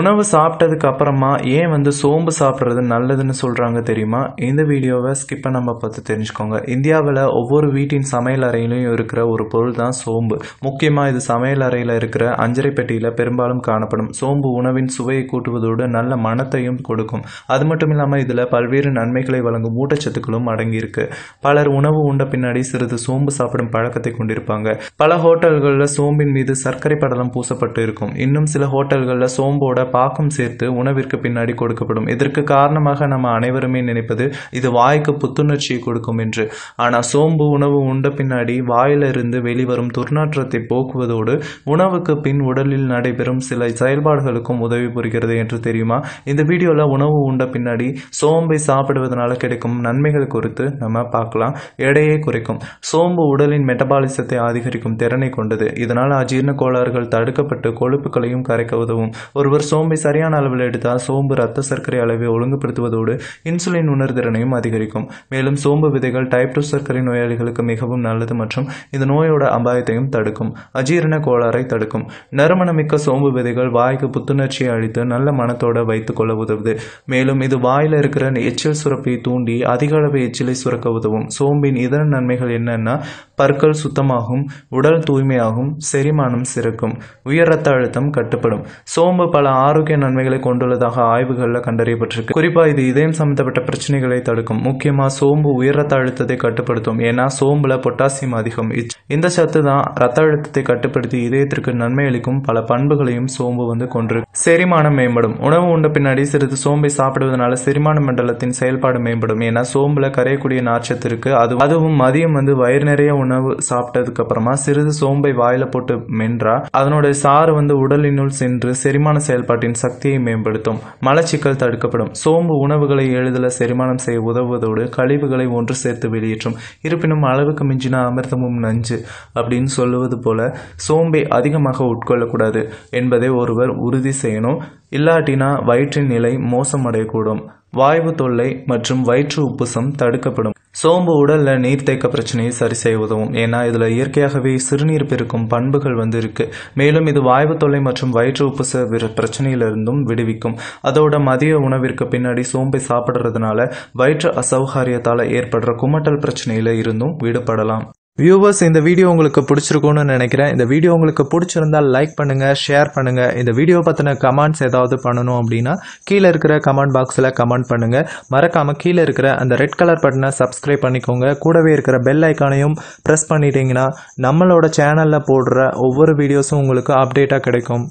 உணவு சாப்பிட்டதுக்கு அப்புறமா ஏன் வந்து சோம்பு சாப்பிட்றது நல்லதுன்னு சொல்கிறாங்க தெரியுமா? இந்த வீடியோவை ஸ்கிப் பண்ணாம பார்த்து தெரிஞ்சுக்கோங்க. இந்தியாவில் ஒவ்வொரு வீட்டின் சமையல் அறையிலையும் இருக்கிற ஒரு பொருள் தான் சோம்பு. முக்கியமாக இது சமையல் அறையில் இருக்கிற அஞ்சரை பெட்டியில் பெரும்பாலும் காணப்படும். சோம்பு உணவின் சுவையை கூட்டுவதோடு நல்ல மனத்தையும் கொடுக்கும். அது மட்டும் இல்லாமல் இதில் பல்வேறு நன்மைகளை வழங்கும் ஊட்டச்சத்துக்களும் அடங்கியிருக்கு. பலர் உணவு உண்ட பின்னாடி சிறிது சோம்பு சாப்பிடும் பழக்கத்தை கொண்டிருப்பாங்க. பல ஹோட்டல்களில் சோம்பின் மீது சர்க்கரை படலம் பூசப்பட்டு இருக்கும். இன்னும் சில ஹோட்டல்களில் சோம்போட பாக்கம் சேர்த்து உணவிற்கு பின்னாடி கொடுக்கப்படும். இதற்கு காரணமாக நம்ம அனைவருமே நினைப்பது இது வாய்க்கு புத்துணர்ச்சியை கொடுக்கும் என்று. ஆனால் சோம்பு உணவு உண்ட பின்னாடி வாயிலிருந்து வெளிவரும் துர்நாற்றத்தை போக்குவதோடு உணவுக்கு பின் உடலில் நடைபெறும் சில செயல்பாடுகளுக்கும் உதவி புரிகிறது என்று தெரியுமா? இந்த வீடியோவில் உணவு உண்ட பின்னாடி சோம்பை சாப்பிடுவதனால கிடைக்கும் நன்மைகள் குறித்து நம்ம பார்க்கலாம். எடையை குறைக்கும். சோம்பு உடலின் மெட்டபாலிசத்தை அதிகரிக்கும் திறனை கொண்டது. இதனால் அஜீரண கோளாறுகள் தடுக்கப்பட்டு கொழுப்புகளையும் கரைக்க உதவும். ஒருவர் சோம்பை சரியான அளவில் எடுத்தால் சோம்பு ரத்த சர்க்கரை அளவை ஒழுங்குபடுத்துவதோடு இன்சுலின் உணர்திறனையும் அதிகரிக்கும். மேலும் சோம்பு விதைகள் டைப் 2 சர்க்கரை நோயாளிகளுக்கு மிகவும் நல்லது மற்றும் இந்த நோயோட அபாயத்தையும் தடுக்கும். அஜீரண கோளாறை தடுக்கும். நறுமணமிக்க சோம்பு விதைகள் வாய்க்கு புத்துணர்ச்சியை அளித்து நல்ல மனத்தோடு வைத்துக்கொள்ள உதவுது. மேலும் இது வாயில் இருக்கிற எச்சில் சுரப்பை தூண்டி அதிக அளவு எச்சிலை சுரக்க உதவும். சோம்பின் இதர நன்மைகள் என்னன்னா பற்கள் சுத்தமாகும், உடல் தூய்மையாகும், செரிமானம் சிறக்கும், உயர் ரத்த அழுத்தம் கட்டுப்படும். சோம்பு பல ஆரோக்கிய நன்மைகளை கொண்டுள்ளதாக ஆய்வுகளில் கண்டறியப்பட்டிருக்கு. குறிப்பாக இது இதயம் சம்பந்தப்பட்ட பிரச்சனைகளை தடுக்கும். முக்கியமாக சோம்பு உயர் ரத்த அழுத்தத்தை கட்டுப்படுத்தும். ஏன்னா சோம்புல பொட்டாசியம் அதிகம். இந்த சத்து தான் ரத்த அழுத்தத்தை கட்டுப்படுத்தி இதயத்திற்கு நன்மை அளிக்கும் பல பண்புகளையும் சோம்பு வந்து கொண்டிருக்கு. செரிமானம் மேம்படும். உணவு உண்ட பின்னாடி சிறிது சோம்பை சாப்பிடுவதனால செரிமான மண்டலத்தின் செயல்பாடு மேம்படும். ஏன்னா சோம்புல கரையக்கூடிய நார்ச்சத்து இருக்கு. அதுவும் மதியம் வந்து வயிறு நிறைய உணவு சாப்பிட்டதுக்கு அப்புறமா சிறிது சோம்பை வாயில போட்டு மென்றா அதனோட சாறு வந்து உடலினுள் சென்று செரிமான செயல்பாட்டின் சக்தியை மேம்படுத்தும். மலச்சிக்கல் தடுக்கப்படும். சோம்பு உணவுகளை எளிதில் செரிமானம் செய்ய உதவுவதோடு கழிவுகளை ஒன்று சேர்த்து வெளியேற்றும். இருப்பினும் அளவுக்கு மிஞ்சினா அமிர்தமும் நஞ்சு அப்படின்னு சொல்லுவது போல சோம்பை அதிகமாக உட்கொள்ளக்கூடாது என்பதை ஒருவர் உறுதி செய்யணும். இல்லாட்டினா வயிற்றின் நிலை மோசமடையக்கூடும். வாய்வு தொல்லை மற்றும் வயிற்று உப்புசம் தடுக்கப்படும். சோம்பு உடலில் நீர்த்தேக்க பிரச்சனையை சரி செய்ய உதவும். ஏன்னா இதில் இயற்கையாகவே சிறுநீர் பெருக்கும் பண்புகள் வந்து இருக்கு. மேலும் இது வாய்வு தொல்லை மற்றும் வயிற்று உப்புச பிரச்சனையிலிருந்தும் விடுவிக்கும். அதோட மதிய உணவிற்கு பின்னாடி சோம்பை சாப்பிட்றதுனால வயிற்று அசௌகரியத்தால் ஏற்படுற குமட்டல் பிரச்சனையில இருந்தும் விடுபடலாம். வியூவர்ஸ், இந்த வீடியோ உங்களுக்கு பிடிச்சிருக்கும்னு நினைக்கிறேன். இந்த வீடியோ உங்களுக்கு பிடிச்சிருந்தால் லைக் பண்ணுங்கள், ஷேர் பண்ணுங்கள். இந்த வீடியோ பற்றின கமெண்ட்ஸ் ஏதாவது பண்ணணும் அப்படின்னா கீழே இருக்கிற கமெண்ட் பாக்ஸில் கமெண்ட் பண்ணுங்கள். மறக்காமல் கீழே இருக்கிற அந்த ரெட் கலர் பட்டனை சப்ஸ்கிரைப் பண்ணிக்கோங்க. கூடவே இருக்கிற பெல் ஐக்கானையும் ப்ரெஸ் பண்ணிட்டீங்கன்னா நம்மளோட சேனலில் போடுற ஒவ்வொரு வீடியோஸும் உங்களுக்கு அப்டேட்டாக கிடைக்கும்.